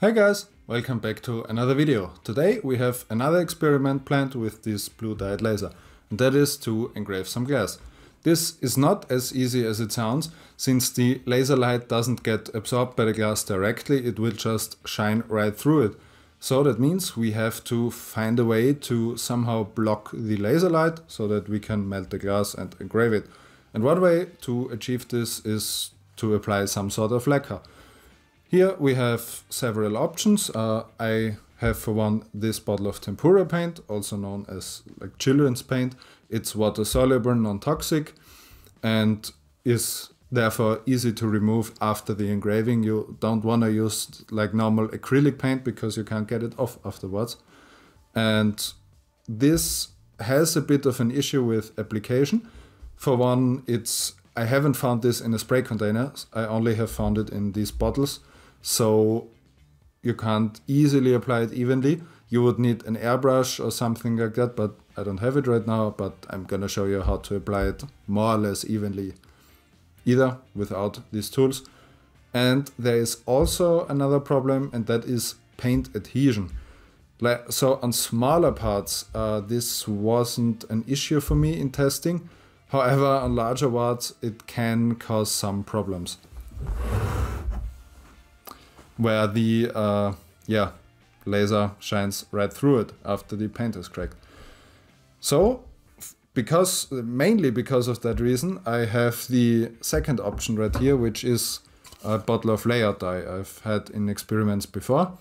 Hey guys, welcome back to another video. Today we have another experiment planned with this blue diode laser, and that is to engrave some glass. This is not as easy as it sounds, since the laser light doesn't get absorbed by the glass directly, it will just shine right through it. So that means we have to find a way to somehow block the laser light so that we can melt the glass and engrave it. And one way to achieve this is to apply some sort of lacquer. Here we have several options. I have for one this bottle of tempera paint, also known as like children's paint. It's water soluble, non-toxic, and is therefore easy to remove after the engraving. You don't want to use like normal acrylic paint because you can't get it off afterwards. And this has a bit of an issue with application. For one, I haven't found this in a spray container. I only have found it in these bottles. So you can't easily apply it evenly. You would need an airbrush or something like that, but I don't have it right now, but I'm gonna show you how to apply it more or less evenly, either without these tools. And there is also another problem, and that is paint adhesion. So on smaller parts, this wasn't an issue for me in testing. However, on larger parts, it can cause some problems, where the laser shines right through it after the paint is cracked. So, mainly because of that reason, I have the second option right here, which is a bottle of layout dye I've had in experiments before.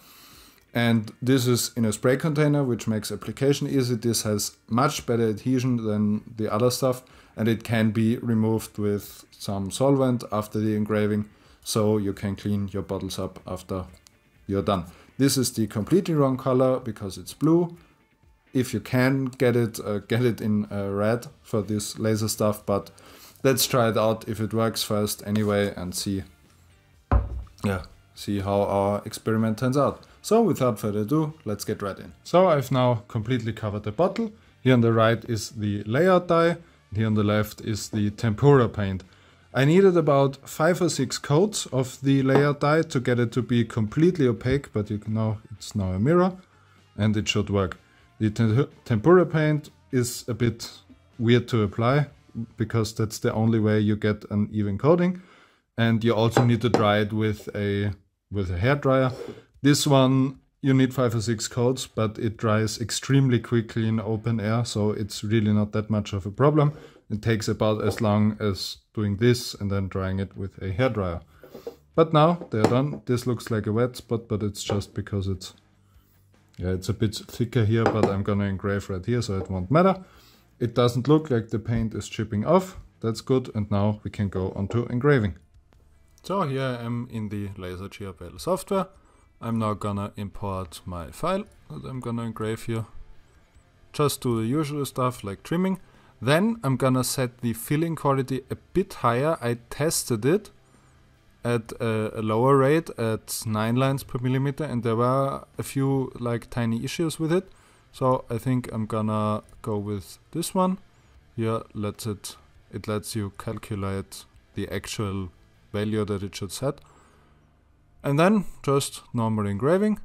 And this is in a spray container, which makes application easy. This has much better adhesion than the other stuff, and it can be removed with some solvent after the engraving, so you can clean your bottles up after you're done. This is the completely wrong color because it's blue. If you can get it in red for this laser stuff, but let's try it out if it works first anyway and see how our experiment turns out. So without further ado, let's get right in. So I've now completely covered the bottle. Here on the right is the layout dye. Here on the left is the tempera paint. I needed about 5 or 6 coats of the layout dye to get it to be completely opaque, but you know, it's now a mirror and it should work. The tempera paint is a bit weird to apply because that's the only way you get an even coating, and you also need to dry it with a hairdryer. This one you need 5 or 6 coats, but it dries extremely quickly in open air, so it's really not that much of a problem. It takes about as long as doing this and then drying it with a hairdryer. But now they're done. This looks like a wet spot, but it's just because it's a bit thicker here, but I'm gonna engrave right here, so it won't matter. It doesn't look like the paint is chipping off. That's good, and now we can go on to engraving. So here I am in the LaserGRBL software. I'm now gonna import my file that I'm gonna engrave here. Just do the usual stuff like trimming. Then I'm gonna set the filling quality a bit higher. I tested it at a lower rate at 9 lines per millimeter, and there were a few like tiny issues with it. So I think I'm gonna go with this one. Here it lets you calculate the actual value that it should set. And then just normal engraving,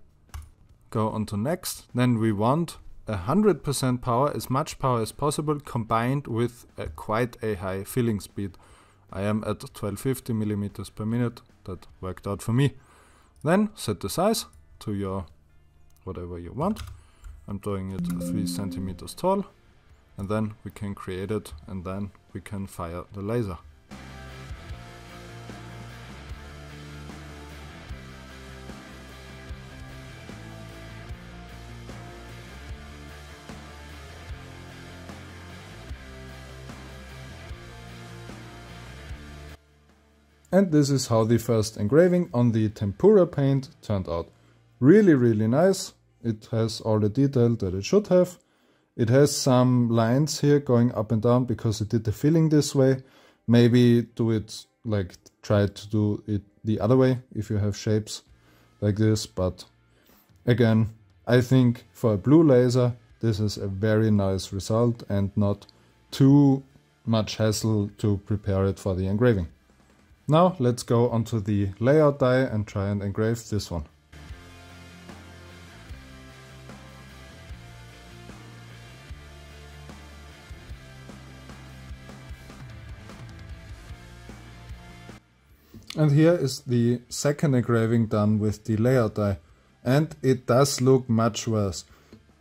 go on to next. Then we want 100% power, as much power as possible, combined with quite a high filling speed. I am at 1250 millimeters per minute. That worked out for me. Then set the size to your whatever you want. I'm doing it 3 centimeters tall, and then we can create it, and then we can fire the laser. And this is how the first engraving on the tempera paint turned out. Really, really nice. It has all the detail that it should have. It has some lines here going up and down because it did the filling this way. Maybe try to do it the other way if you have shapes like this. But again, I think for a blue laser, this is a very nice result and not too much hassle to prepare it for the engraving. Now let's go onto the layout die and try and engrave this one. And here is the second engraving done with the layout die. And it does look much worse.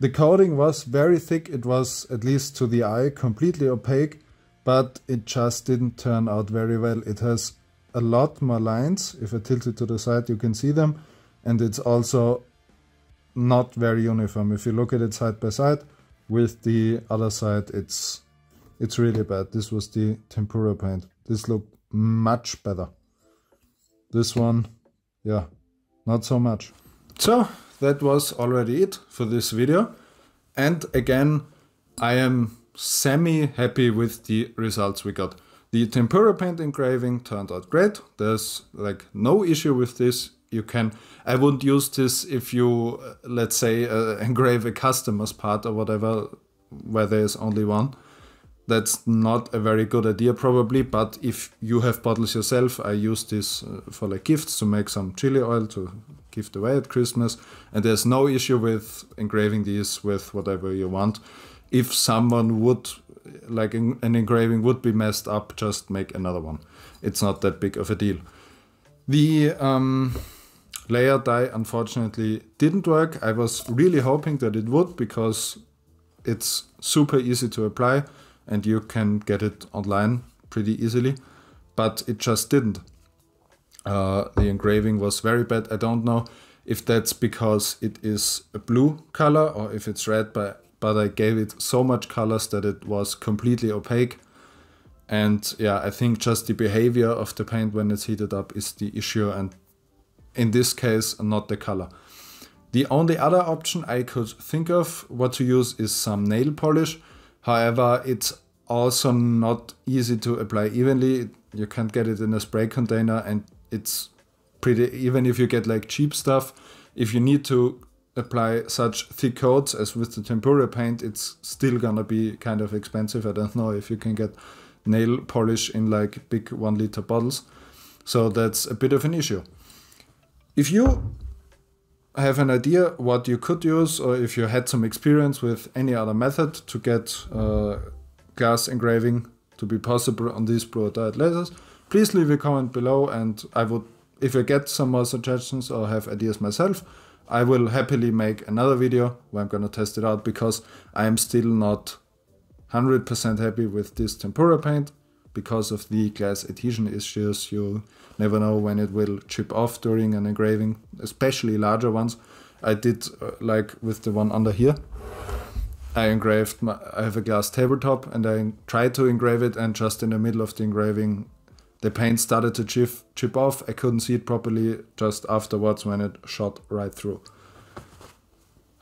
The coating was very thick, it was, at least to the eye, completely opaque, but it just didn't turn out very well. It has a lot more lines. If I tilt it to the side, you can see them, and it's also not very uniform. If you look at it side by side with the other side, it's really bad. This was the tempera paint. This looked much better. This one, yeah, not so much. So that was already it for this video, and again, I am semi happy with the results we got. The tempera paint engraving turned out great. There's like no issue with this. You can, I wouldn't use this if you, let's say, engrave a customer's part or whatever, where there is only one. That's not a very good idea probably, but if you have bottles yourself, I use this for like gifts, to make some chili oil to gift away at Christmas, and there's no issue with engraving these with whatever you want. If someone would, like an engraving would be messed up, just make another one. It's not that big of a deal. The layer die unfortunately didn't work. I was really hoping that it would, because it's super easy to apply and you can get it online pretty easily, but it just didn't. The engraving was very bad. I don't know if that's because it is a blue color or if it's red, but I gave it so much colors that it was completely opaque. And yeah, I think just the behavior of the paint when it's heated up is the issue, and in this case, not the color. The only other option I could think of what to use is some nail polish. However, it's also not easy to apply evenly. You can't get it in a spray container, and it's pretty, even if you get like cheap stuff, if you need to apply such thick coats as with the tempera paint, it's still gonna be kind of expensive. I don't know if you can get nail polish in like big 1 liter bottles, so that's a bit of an issue. If you have an idea what you could use, or if you had some experience with any other method to get glass engraving to be possible on these blue diode lasers, please leave a comment below, and I would, if I get some more suggestions or have ideas myself, I will happily make another video where I'm gonna test it out, because I am still not 100% happy with this tempera paint because of the glass adhesion issues. You never know when it will chip off during an engraving, especially larger ones. I did like with the one under here. I engraved, I have a glass tabletop, and I tried to engrave it, and just in the middle of the engraving, the paint started to chip off. I couldn't see it properly just afterwards when it shot right through.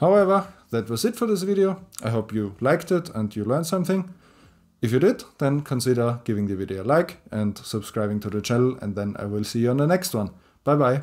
However, that was it for this video. I hope you liked it and you learned something. If you did, then consider giving the video a like and subscribing to the channel, and then I will see you on the next one. Bye bye.